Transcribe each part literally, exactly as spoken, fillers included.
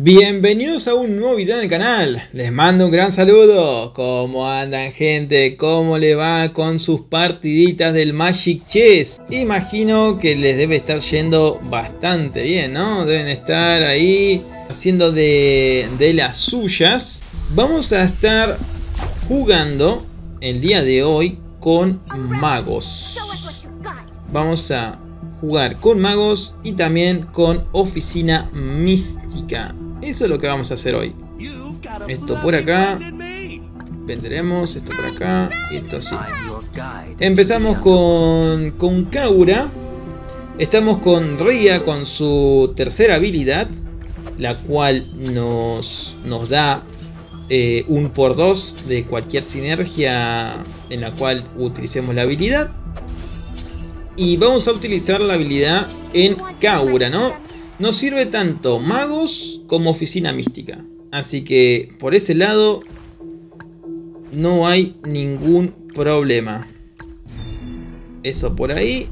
Bienvenidos a un nuevo video en el canal, les mando un gran saludo. ¿Cómo andan, gente? ¿Cómo le va con sus partiditas del Magic Chess? Imagino que les debe estar yendo bastante bien, ¿no? Deben estar ahí haciendo de, de las suyas. Vamos a estar jugando el día de hoy con magos. Vamos a jugar con magos y también con oficina mística. Eso es lo que vamos a hacer hoy. Esto por acá. Venderemos esto por acá. Esto sí. Empezamos con, con Kaura. Estamos con Ría con su tercera habilidad, la cual nos, nos da eh, un por dos de cualquier sinergia en la cual utilicemos la habilidad. Y vamos a utilizar la habilidad en Kaura, ¿no? Nos sirve tanto magos como oficina mística. Así que por ese lado no hay ningún problema. Eso por ahí.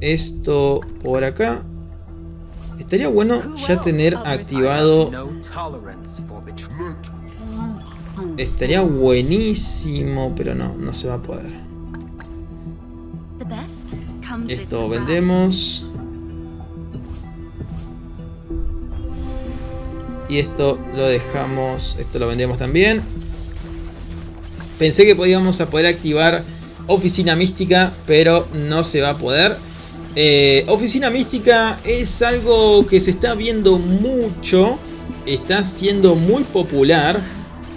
Esto por acá. Estaría bueno ya tener activado... Estaría buenísimo, pero no, no se va a poder. Esto vendemos. Y esto lo dejamos. Esto lo vendemos también. Pensé que podíamos a poder activar Oficina Mística, pero no se va a poder. eh, Oficina Mística es algo que se está viendo mucho. Está siendo muy popular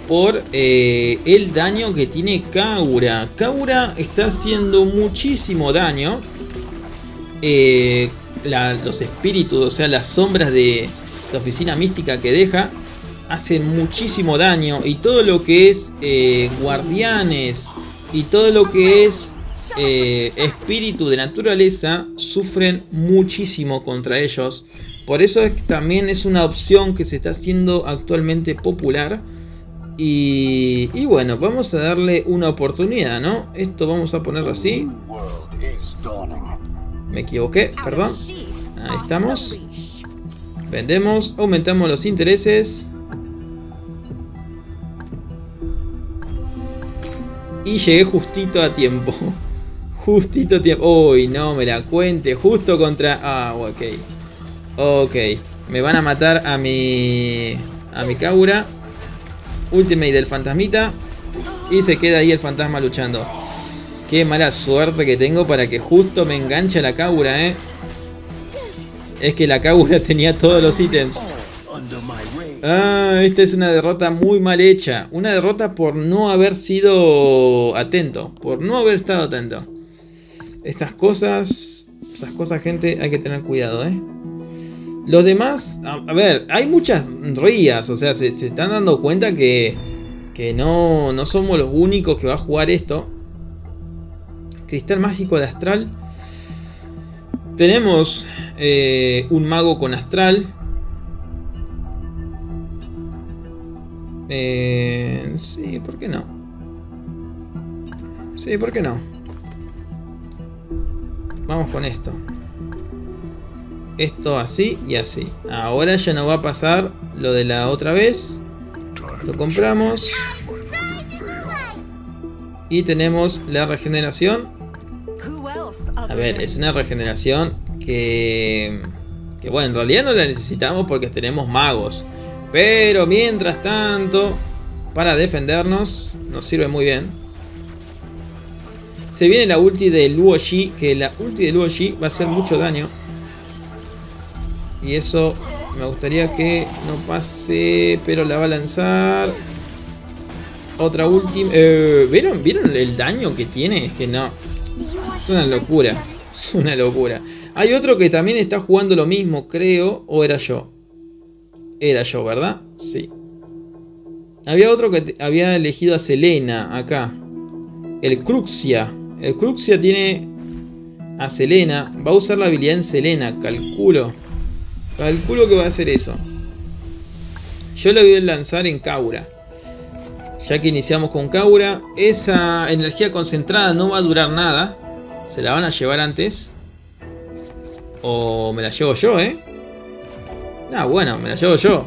por eh, el daño que tiene Kaura. Kaura está haciendo muchísimo daño. Eh, la, los espíritus, o sea, las sombras de la oficina mística que deja, hacen muchísimo daño. Y todo lo que es eh, guardianes y todo lo que es eh, espíritu de naturaleza sufren muchísimo contra ellos. Por eso es que también es una opción que se está haciendo actualmente popular. Y, y bueno, vamos a darle una oportunidad, ¿no? Esto vamos a ponerlo así. Me equivoqué, perdón. Ahí estamos. Vendemos, aumentamos los intereses. Y llegué justito a tiempo. Justito a tiempo. Uy, no me la cuente. Justo contra... Ah, ok. Ok. Me van a matar a mi... A mi Kaura. Ultimate del fantasmita. Y se queda ahí el fantasma luchando. Qué mala suerte que tengo para que justo me enganche la Kaura, eh. Es que la Kaura tenía todos los ítems. Ah, esta es una derrota muy mal hecha. Una derrota por no haber sido atento. Por no haber estado atento. Estas cosas... Esas cosas, gente, hay que tener cuidado, eh. Los demás, a, a ver, hay muchas Rías, o sea, se, se están dando cuenta que, que no, no somos los únicos que va a jugar esto. Cristal mágico de astral. Tenemos eh, un mago con astral. Eh, sí, ¿por qué no? Sí, ¿por qué no? Vamos con esto. Esto así y así. Ahora ya no va a pasar lo de la otra vez. Lo compramos. Y tenemos la regeneración. A ver, es una regeneración que... Que bueno, en realidad no la necesitamos porque tenemos magos. Pero mientras tanto, para defendernos, nos sirve muy bien. Se viene la ulti de Luo Yi, que la ulti de Luo Yi va a hacer mucho daño. Y eso me gustaría que no pase, pero la va a lanzar. Otra última. Eh, ¿vieron, ¿Vieron el daño que tiene? Es que no. Es una locura. Es una locura. Hay otro que también está jugando lo mismo, creo. ¿O era yo? Era yo, ¿verdad? Sí. Había otro que había elegido a Selena acá. El Cruxia. El Cruxia tiene a Selena. Va a usar la habilidad en Selena, calculo. Calculo que va a hacer eso. Yo lo voy a lanzar en Kaura. Ya que iniciamos con Kaura. Esa energía concentrada no va a durar nada. Se la van a llevar antes. O me la llevo yo, ¿eh? Ah, bueno, me la llevo yo.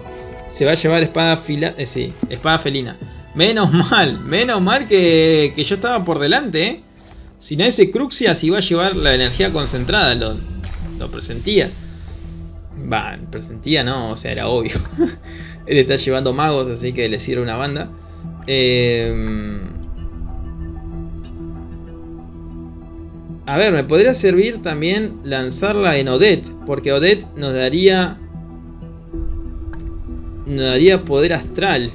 se va a llevar espada fila, eh, sí, espada felina. Menos mal, menos mal que, que yo estaba por delante, ¿eh? Si no, ese Cruxia se iba a llevar la energía concentrada, lo, lo presentía. Va, presentía no, o sea, era obvio. Él está llevando magos, así que le sirve una banda. Eh... A ver, me podría servir también lanzarla en Odette, porque Odette nos daría... Nos daría poder astral.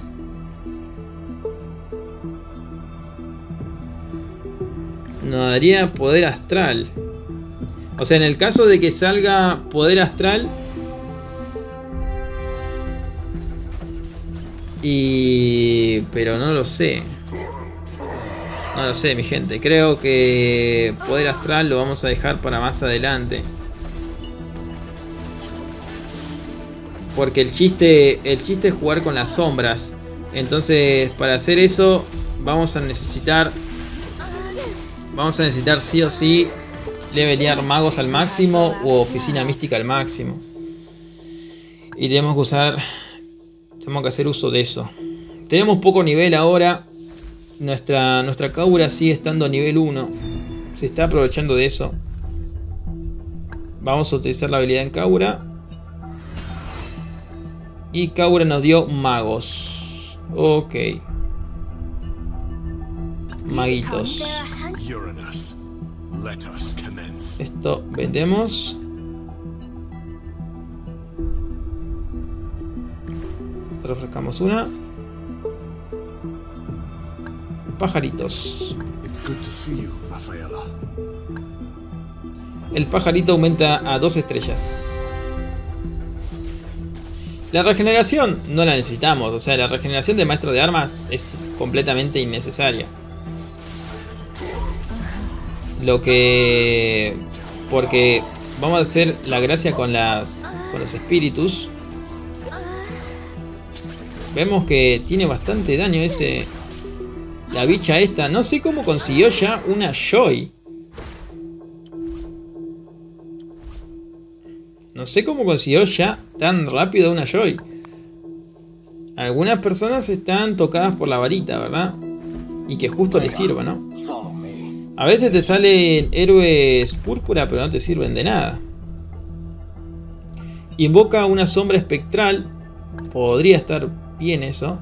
Nos daría poder astral. O sea, en el caso de que salga poder astral... Y... Pero no lo sé. No lo sé, mi gente. Creo que poder astral lo vamos a dejar para más adelante. Porque el chiste, el chiste es jugar con las sombras. Entonces, para hacer eso, vamos a necesitar... Vamos a necesitar sí o sí levelear magos al máximo o oficina mística al máximo. Y tenemos que usar... Tenemos que hacer uso de eso. Tenemos poco nivel ahora. Nuestra, nuestra Kaura sigue estando a nivel uno. Se está aprovechando de eso. Vamos a utilizar la habilidad en Kaura. Y Kaura nos dio magos. Ok. Maguitos. Esto vendemos. Refrescamos una. Pajaritos. El pajarito aumenta a dos estrellas. La regeneración no la necesitamos. O sea, la regeneración de maestro de armas es completamente innecesaria. Lo que... Porque vamos a hacer la gracia con las... Con los espíritus. Vemos que tiene bastante daño ese... La bicha esta. No sé cómo consiguió ya una Joy. No sé cómo consiguió ya tan rápido una Joy. Algunas personas están tocadas por la varita, ¿verdad? Y que justo les sirva, ¿no? A veces te salen héroes púrpura, pero no te sirven de nada. Invoca una sombra espectral. Podría estar bien eso.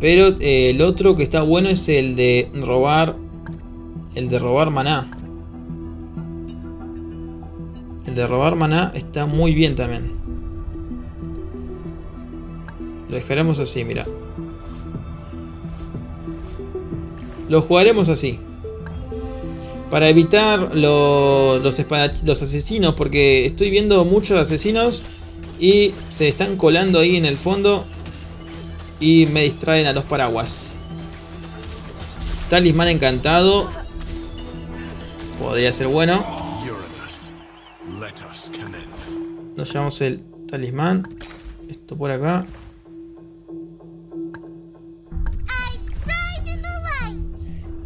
Pero eh, el otro que está bueno es el de robar. El de robar maná. El de robar maná está muy bien también. Lo dejaremos así, mira. Lo jugaremos así. Para evitar lo, los, los asesinos. Porque estoy viendo muchos asesinos. Y se están colando ahí en el fondo. Y me distraen a los paraguas. Talismán encantado. Podría ser bueno. Nos llevamos el talismán. Esto por acá.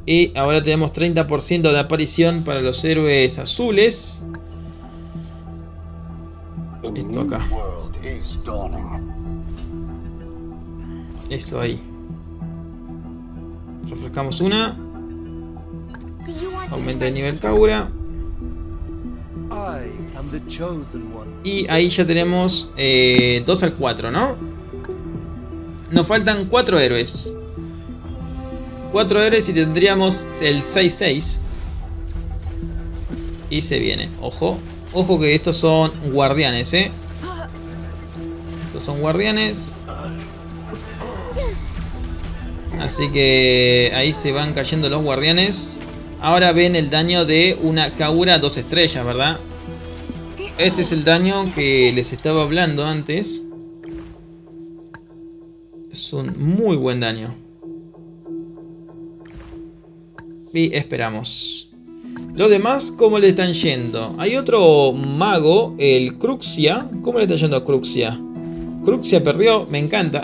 Y ahora tenemos treinta por ciento de aparición para los héroes azules. Esto acá. Esto ahí. Refrescamos una. Aumenta el nivel Kaura. Y ahí ya tenemos eh, dos al cuatro, ¿no? Nos faltan cuatro héroes. cuatro héroes y tendríamos el seis seis. Y se viene, ojo. Ojo que estos son guardianes, ¿eh? Estos son guardianes. Así que ahí se van cayendo los guardianes. Ahora ven el daño de una Kaura dos estrellas, ¿verdad? Este es el daño que les estaba hablando antes. Es un muy buen daño. Y esperamos. Los demás, ¿cómo le están yendo? Hay otro mago, el Cruxia. ¿Cómo le está yendo a Cruxia? Cruxia perdió, me encanta.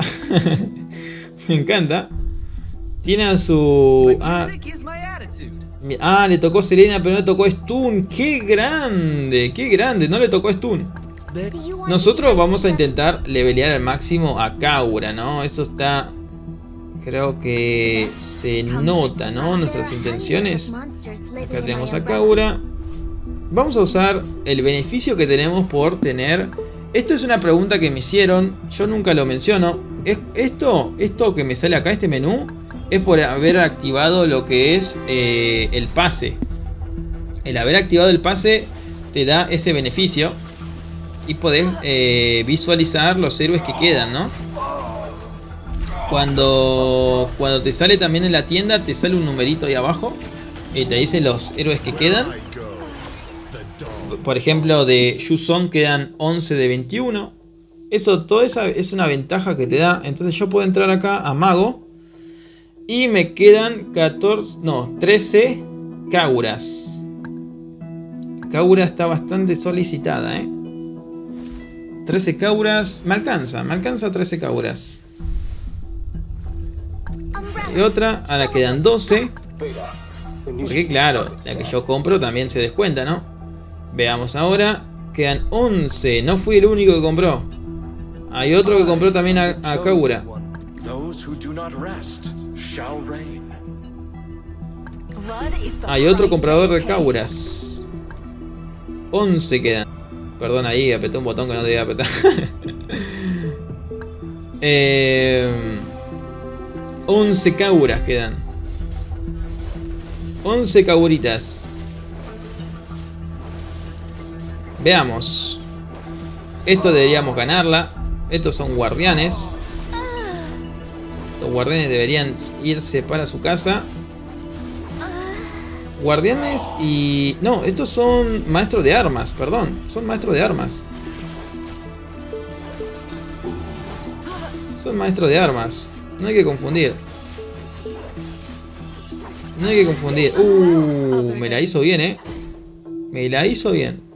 Me encanta. Tiene a su... Ah, ah, le tocó Selena, pero no le tocó Stun. ¡Qué grande! ¡Qué grande! No le tocó Stun. Nosotros vamos a intentar levelear al máximo a Kaura, ¿no? Eso está... Creo que se nota, ¿no? Nuestras intenciones. Acá tenemos a Kaura. Vamos a usar el beneficio que tenemos por tener... Esto es una pregunta que me hicieron. Yo nunca lo menciono. Esto, esto que me sale acá, este menú, es por haber activado lo que es eh, el pase. El haber activado el pase te da ese beneficio. Y podés eh, visualizar los héroes que quedan, ¿no? Cuando, cuando te sale también en la tienda, te sale un numerito ahí abajo. Eh, te dice los héroes que quedan. Por ejemplo, de Yusong quedan once de veintiuno. Eso, toda esa es una ventaja que te da. Entonces yo puedo entrar acá a Mago. Y me quedan catorce, no, trece Kauras. Kaura está bastante solicitada, ¿eh? trece Kauras. Me alcanza, me alcanza trece Kauras. Y otra, ahora quedan doce. Porque claro, la que yo compro también se descuenta, ¿no? Veamos ahora. Quedan once. No fui el único que compró. Hay otro que compró también a, a Kaura. Hay otro comprador de Kauras. once quedan. Perdón, ahí apreté un botón que no debía apretar. eh... once Kauras quedan. once Kauritas. Veamos. Esto deberíamos ganarla. Estos son guardianes. Los guardianes deberían irse para su casa. Guardianes y... No, estos son maestros de armas, perdón. Son maestros de armas. Son maestros de armas. No hay que confundir. No hay que confundir. Uh, me la hizo bien, eh. Me la hizo bien.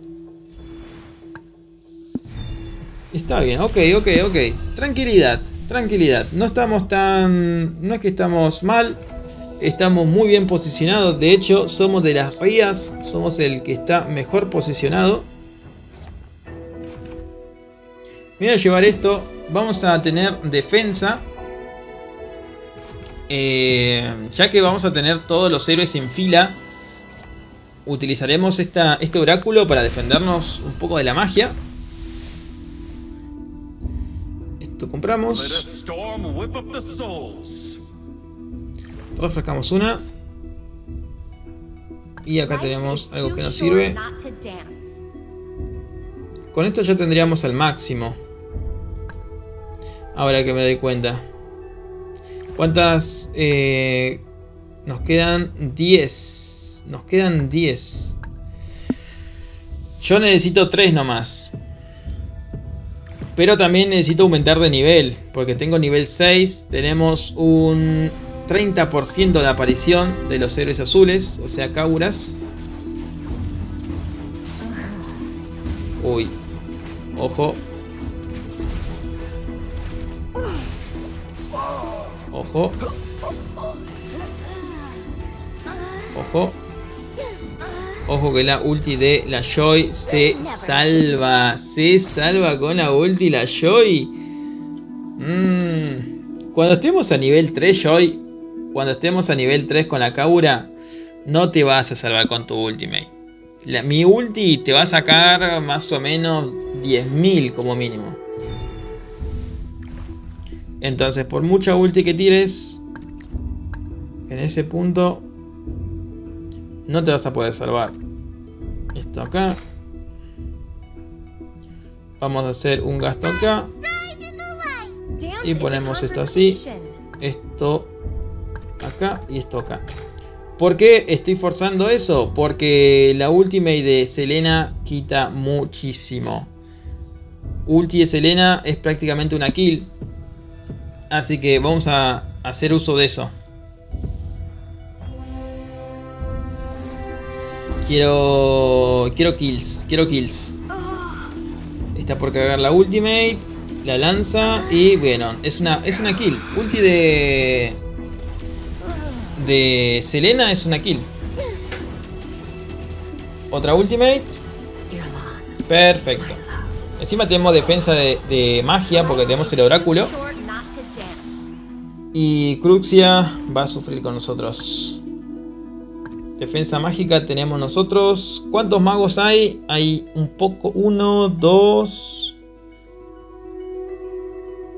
Está bien, ok, ok, ok. Tranquilidad, tranquilidad. No estamos tan... No es que estamos mal. Estamos muy bien posicionados. De hecho, somos de las Rías. Somos el que está mejor posicionado. Me voy a llevar esto. Vamos a tener defensa. Eh, ya que vamos a tener todos los héroes en fila, utilizaremos esta, este oráculo para defendernos un poco de la magia. Esto compramos. Refrescamos una. Y acá tenemos algo que nos sirve. Con esto ya tendríamos al máximo. Ahora que me doy cuenta. ¿Cuántas? Eh, nos quedan diez. Nos quedan diez. Yo necesito tres nomás. Pero también necesito aumentar de nivel. Porque tengo nivel seis. Tenemos un treinta por ciento de aparición de los héroes azules. O sea, Kauras. Uy. Ojo. Ojo. Ojo. Ojo que la ulti de la Joy se salva. Se salva con la ulti la Joy. Mm. Cuando estemos a nivel tres, Joy. Cuando estemos a nivel tres con la Kaura, no te vas a salvar con tu ultimate. La, mi ulti te va a sacar más o menos diez mil como mínimo. Entonces, por mucha ulti que tires, en ese punto, no te vas a poder salvar. Esto acá. Vamos a hacer un gasto acá. Y ponemos esto así. Esto acá y esto acá. ¿Por qué estoy forzando eso? Porque la ultimate de Selena quita muchísimo. Ulti de Selena es prácticamente una kill. Así que vamos a hacer uso de eso. Quiero... Quiero kills. Quiero kills. Está por cargar la ultimate. La lanza. Y bueno, es una, es una kill. Ulti de... De Selena es una kill. Otra ultimate. Perfecto. Encima tenemos defensa de, de magia porque tenemos el oráculo. Y Cruxia va a sufrir con nosotros. Defensa mágica tenemos nosotros. ¿Cuántos magos hay? Hay un poco. Uno, dos.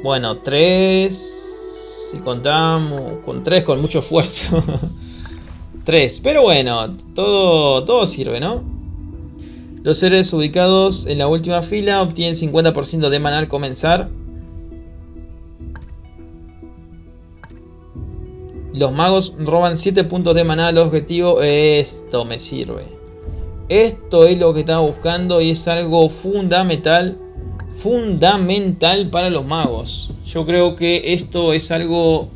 Bueno, tres. Si contamos con tres, con mucho esfuerzo. Tres. Pero bueno, todo, todo sirve, ¿no? Los héroes ubicados en la última fila obtienen cincuenta por ciento de maná al comenzar. Los magos roban siete puntos de maná al objetivo. Esto me sirve. Esto es lo que estaba buscando y es algo fundamental. Fundamental para los magos. Yo creo que esto es algo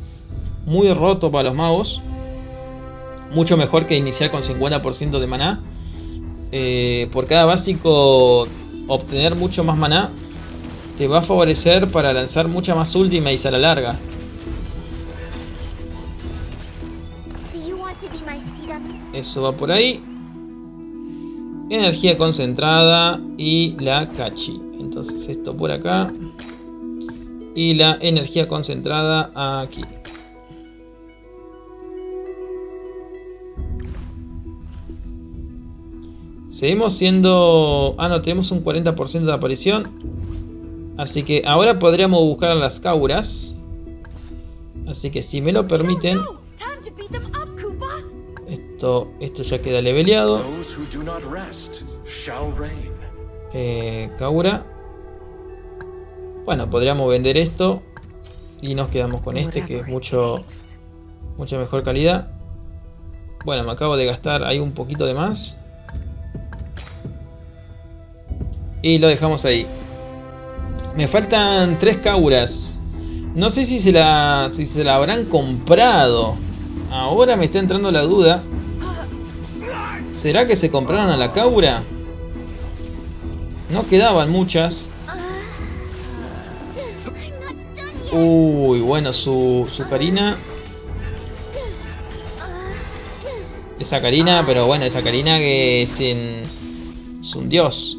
muy roto para los magos. Mucho mejor que iniciar con cincuenta por ciento de maná. Eh, por cada básico obtener mucho más maná te va a favorecer para lanzar mucha más ultimates a la larga. Eso va por ahí. Energía concentrada y la Kachi. Entonces esto por acá y la energía concentrada aquí. Seguimos siendo... Ah, no, tenemos un cuarenta por ciento de aparición. Así que ahora podríamos buscar a las Kauras. Así que si me lo permiten... Esto, esto ya queda leveleado. Eh, Kaura. Bueno, podríamos vender esto. Y nos quedamos con este, que es mucho... Mucha mejor calidad. Bueno, me acabo de gastar ahí un poquito de más. Y lo dejamos ahí. Me faltan tres Kauras. No sé si se la, si se la habrán comprado. Ahora me está entrando la duda. ¿Será que se compraron a la Kaura? No quedaban muchas. Uy, bueno, su, su Karina. Esa Karina, pero bueno, esa Karina que es, en, es un dios.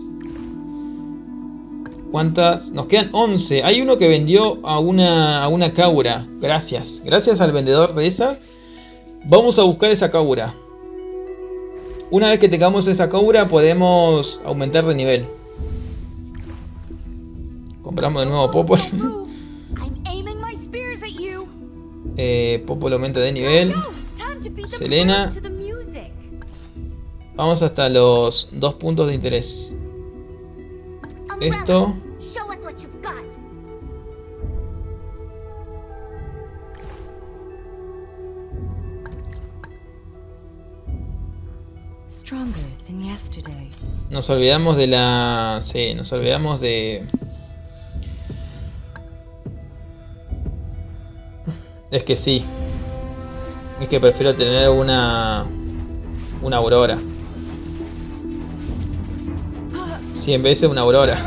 ¿Cuántas? Nos quedan once. Hay uno que vendió a una, a una Kaura. Gracias. Gracias al vendedor de esa. Vamos a buscar esa Kaura. Una vez que tengamos esa Kaura podemos aumentar de nivel. Compramos de nuevo Popo. eh, Popo lo aumenta de nivel. Selena. Vamos hasta los dos puntos de interés. Esto. Nos olvidamos de la... Sí, nos olvidamos de... Es que sí. Es que prefiero tener una... Una aurora. cien veces una aurora.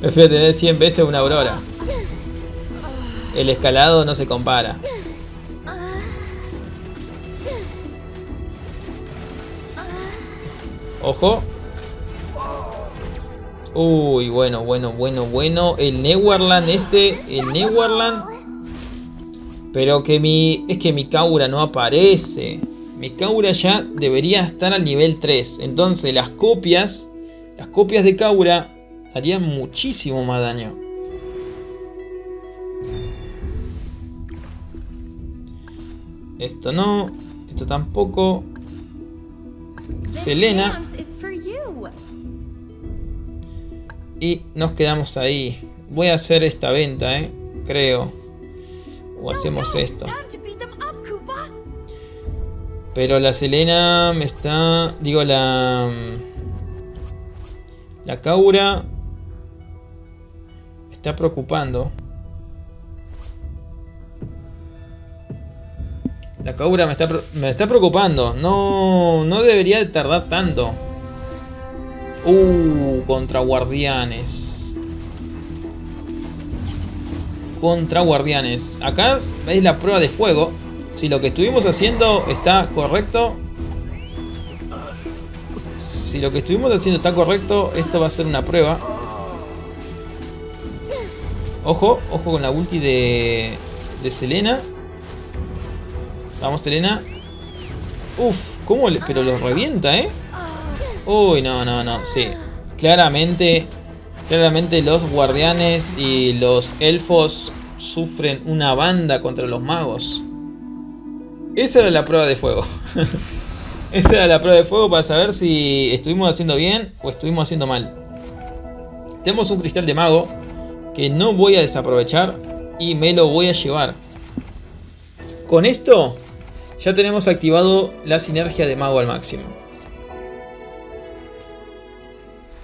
Prefiero tener cien veces una aurora. El escalado no se compara. Ojo. Uy, bueno, bueno, bueno, bueno. El Neverland este. El Neverland. Pero que mi... Es que mi Kaura no aparece. Mi Kaura ya debería estar al nivel tres. Entonces las copias... Las copias de Kaura harían muchísimo más daño. Esto no, esto tampoco. Selena. Y nos quedamos ahí. Voy a hacer esta venta, eh, creo. O hacemos esto. Pero la Selena me está... Digo, la... La Kaura me está preocupando. La Kaura me está, me está preocupando. No, no debería tardar tanto. Uh, contra guardianes. Contra guardianes. Acá es la prueba de fuego. Si lo que estuvimos haciendo está correcto. Si lo que estuvimos haciendo está correcto, esto va a ser una prueba. Ojo, ojo con la ulti de, de Selena. Vamos, Selena. Uf, ¿cómo le, pero los revienta, eh? Uy, no, no, no, sí. Claramente, claramente los guardianes y los elfos sufren una banda contra los magos. Esa era la prueba de fuego. Esa era la prueba de fuego para saber si estuvimos haciendo bien o estuvimos haciendo mal. Tenemos un cristal de mago que no voy a desaprovechar y me lo voy a llevar. Con esto ya tenemos activado la sinergia de mago al máximo.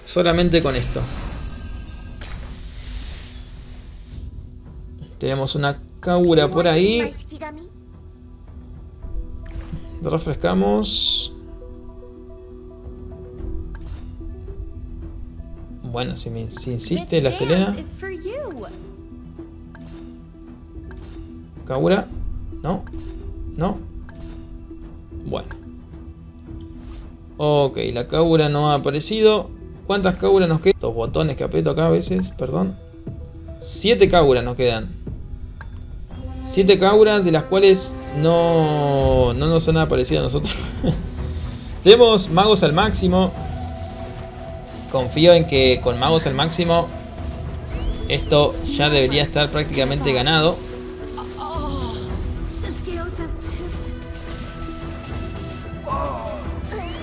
Solamente con esto. Tenemos una Kaura por ahí. Refrescamos. Bueno, si, me, si insiste la Selena. Kaura. No. No. Bueno. Ok, la Kaura no ha aparecido. ¿Cuántas Kaura nos quedan? Estos botones que aprieto acá a veces, perdón. Siete Kaura nos quedan. Siete Kaura de las cuales no, no nos han aparecido a nosotros. Tenemos magos al máximo. Confío en que con magos al máximo esto ya debería estar prácticamente ganado.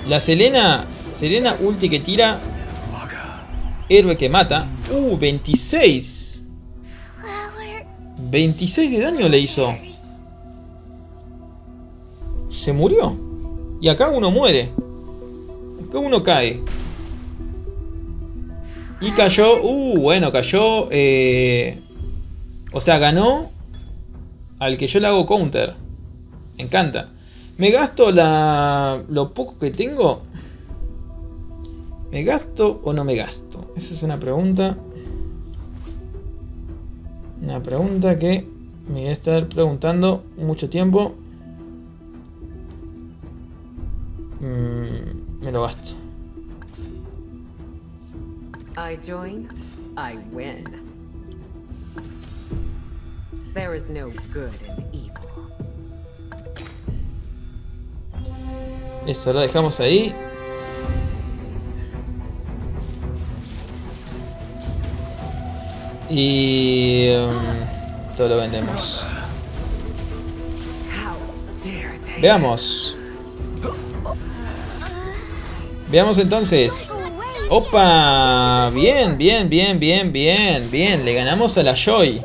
La Selena, Selena ulti que tira. Héroe que mata. Uh, veintiséis. veintiséis de daño le hizo. Se murió. Y acá uno muere. Acá uno cae. Y cayó. Uh, bueno, cayó. Eh, o sea, ganó al que yo le hago counter. Me encanta. Me gasto la, lo poco que tengo. ¿Me gasto o no me gasto? Esa es una pregunta. Una pregunta que me voy a estar preguntando mucho tiempo. Mm, me lo gasto. I join, I win. There is no good in evil. Eso lo dejamos ahí. Y um, todo lo vendemos. Veamos. Veamos entonces. ¡Opa! Bien, bien, bien, bien, bien, bien. Le ganamos a la Joy.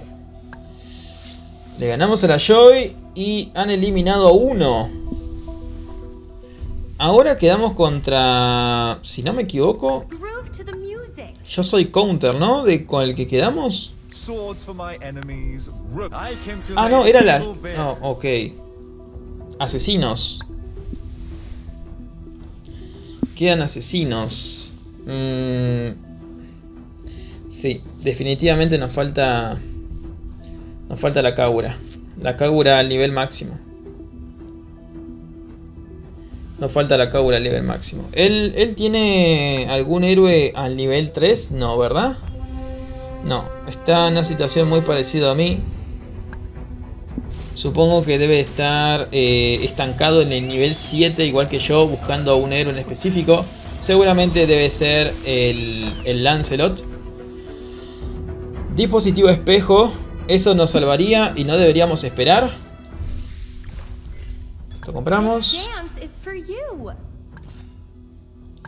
Le ganamos a la Joy y han eliminado a uno. Ahora quedamos contra... Si no me equivoco... Yo soy counter, ¿no? De con el que quedamos. Ah, no, era la... No, ok. Asesinos. Quedan asesinos. Mm. Sí, definitivamente nos falta... Nos falta la Kagura. La Kagura al nivel máximo. Nos falta la Kaura al nivel máximo. ¿Él, ¿Él tiene algún héroe al nivel tres? No, ¿verdad? No, está en una situación muy parecida a mí. Supongo que debe estar eh, estancado en el nivel siete, igual que yo, buscando a un héroe en específico. Seguramente debe ser el, el Lancelot. Dispositivo espejo. Eso nos salvaría y no deberíamos esperar. Esto compramos.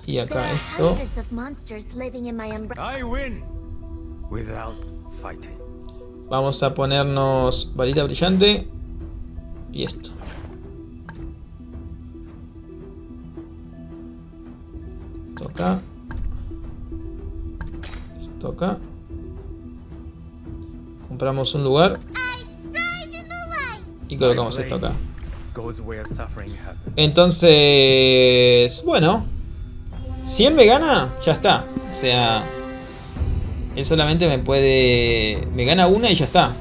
Y acá esto. Vamos a ponernos varita brillante. Y esto. Esto acá. Esto acá. Compramos un lugar. Y colocamos esto acá. Entonces, bueno, si él me gana, ya está. O sea, él solamente me puede... Me gana una y ya está.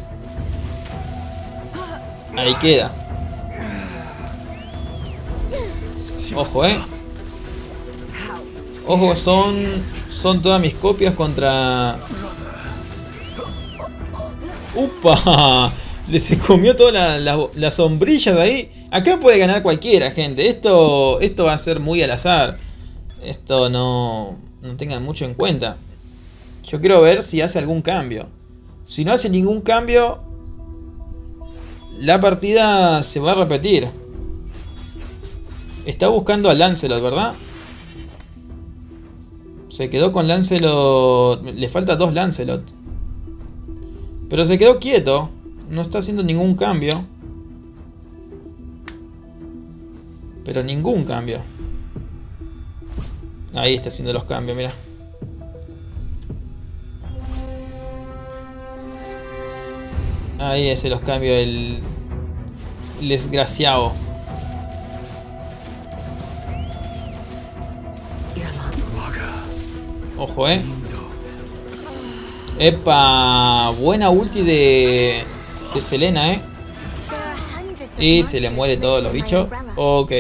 Ahí queda. Ojo, eh. Ojo, son... Son todas mis copias contra... ¡Upa! Se comió todas las la, la sombrillas de ahí. Acá puede ganar cualquiera, gente. Esto, esto va a ser muy al azar. Esto no, no tengan mucho en cuenta. Yo quiero ver si hace algún cambio. Si no hace ningún cambio, la partida se va a repetir. Está buscando a Lancelot, ¿verdad? Se quedó con Lancelot. Le falta dos Lancelot. Pero se quedó quieto. No está haciendo ningún cambio. Pero ningún cambio. Ahí está haciendo los cambios, mira. Ahí hace los cambios el, el desgraciado. Ojo, eh. Epa, buena ulti de, de Selena, eh. Y se le muere todos los bichos. Ok.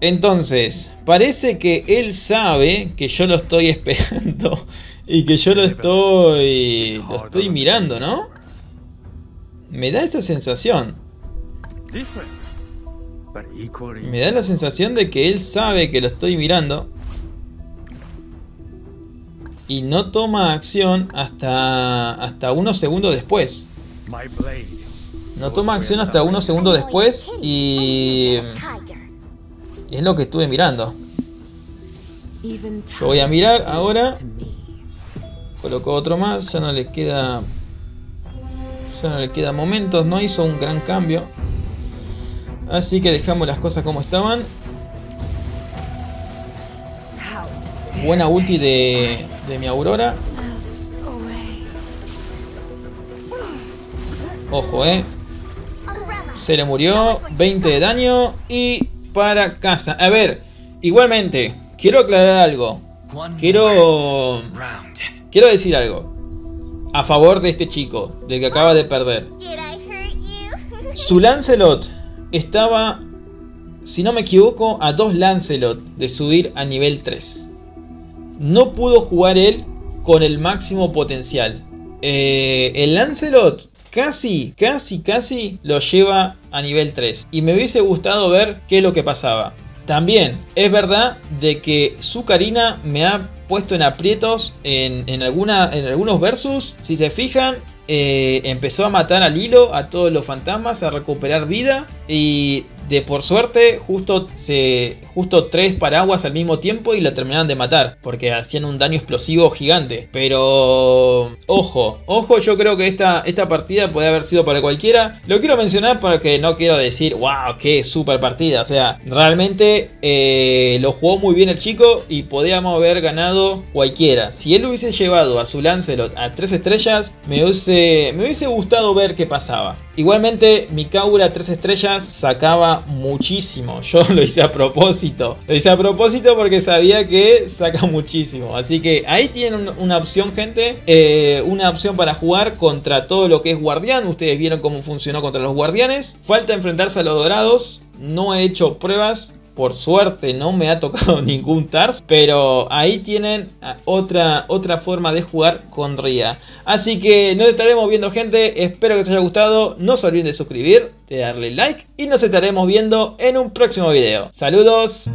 Entonces, parece que él sabe que yo lo estoy esperando. Y que yo lo estoy... Lo estoy mirando, ¿no? Me da esa sensación. Me da la sensación de que él sabe que lo estoy mirando. Y no toma acción hasta, hasta unos segundos después. No toma acción hasta unos segundos después y... Es lo que estuve mirando. Yo voy a mirar ahora. Colocó otro más. Ya no le queda... Ya no le queda momentos. No hizo un gran cambio. Así que dejamos las cosas como estaban. Buena ulti de... de mi Aurora. Ojo, eh. Se le murió. veinte de daño. Y para casa. A ver. Igualmente. Quiero aclarar algo. Quiero... Quiero decir algo. A favor de este chico. Del que acaba de perder. Su Lancelot estaba... Si no me equivoco. A dos Lancelot. De subir a nivel tres. No pudo jugar él con el máximo potencial. Eh, el Lancelot casi, casi, casi lo lleva a nivel tres. Y me hubiese gustado ver qué es lo que pasaba. También es verdad de que su Karina me ha puesto en aprietos en, en, alguna, en algunos versus. Si se fijan, eh, empezó a matar al hilo a todos los fantasmas, a recuperar vida. Y de por suerte, justo, se, justo tres paraguas al mismo tiempo y la terminaban de matar. Porque hacían un daño explosivo gigante. Pero... Ojo, ojo, yo creo que esta, esta partida puede haber sido para cualquiera. Lo quiero mencionar porque no quiero decir, wow, qué super partida. O sea, realmente eh, lo jugó muy bien el chico y podíamos haber ganado cualquiera. Si él hubiese llevado a su Lancelot a tres estrellas, me hubiese, me hubiese gustado ver qué pasaba. Igualmente, mi Kaura tres estrellas sacaba muchísimo. Yo lo hice a propósito. Lo hice a propósito porque sabía que saca muchísimo. Así que ahí tienen una opción, gente. Eh, una opción para jugar contra todo lo que es guardián. Ustedes vieron cómo funcionó contra los guardianes. Falta enfrentarse a los dorados. No he hecho pruebas. Por suerte no me ha tocado ningún Tars. Pero ahí tienen otra, otra forma de jugar con Ría. Así que nos estaremos viendo, gente. Espero que os haya gustado. No se olviden de suscribir, de darle like. Y nos estaremos viendo en un próximo video. Saludos.